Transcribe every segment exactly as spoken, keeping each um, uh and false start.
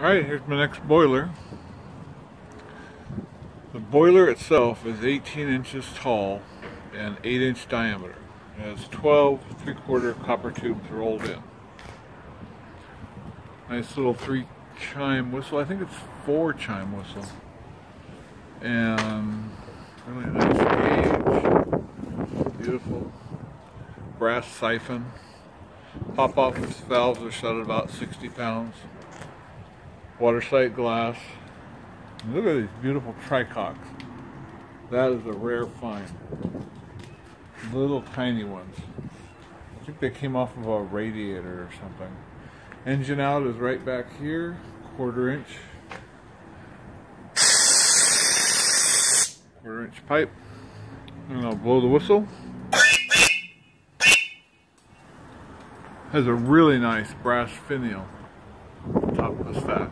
Alright, here's my next boiler. The boiler itself is eighteen inches tall and eight inch diameter. It has twelve three quarter copper tubes rolled in. Nice little three chime whistle. I think it's four chime whistle. And really nice gauge. Beautiful. Brass siphon. Pop-off valves are set at about sixty pounds. Watertight glass. And look at these beautiful tricocks. That is a rare find. Little tiny ones. I think they came off of a radiator or something. Engine out is right back here, quarter inch. Quarter inch pipe. And I'll blow the whistle. Has a really nice brass finial on top of the stack.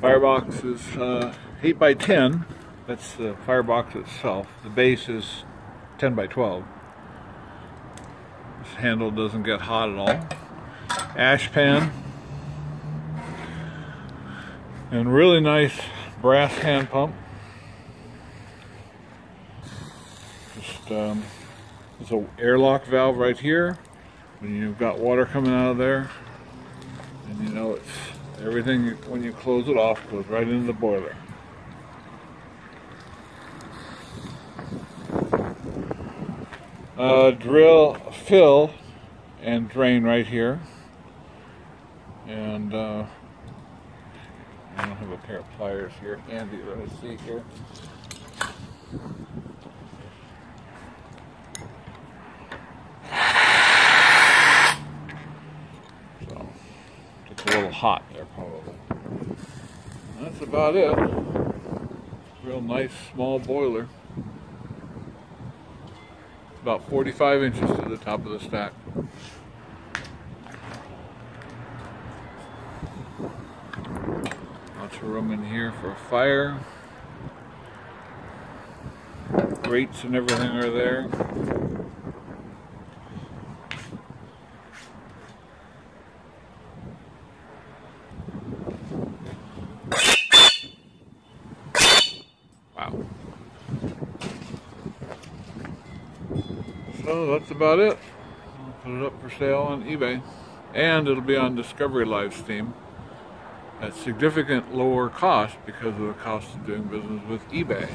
Firebox is uh, eight by ten. That's the firebox itself. The base is ten by twelve. This handle doesn't get hot at all. Ash pan. And really nice brass hand pump. Just um, there's an airlock valve right here. When you've got water coming out of there, and you know it's everything, when you close it off, goes right into the boiler. Uh, drill, fill, and drain right here. And uh, I don't have a pair of pliers here handy. Let me see here. A little hot there probably. That's about it. Real nice small boiler. About forty-five inches to the top of the stack. Lots of room in here for a fire. Grates and everything are there. So that's about it. I'll put it up for sale on eBay, and it'll be on Discovery Live Steam at significant lower cost because of the cost of doing business with eBay.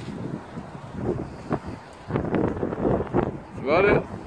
That's about it.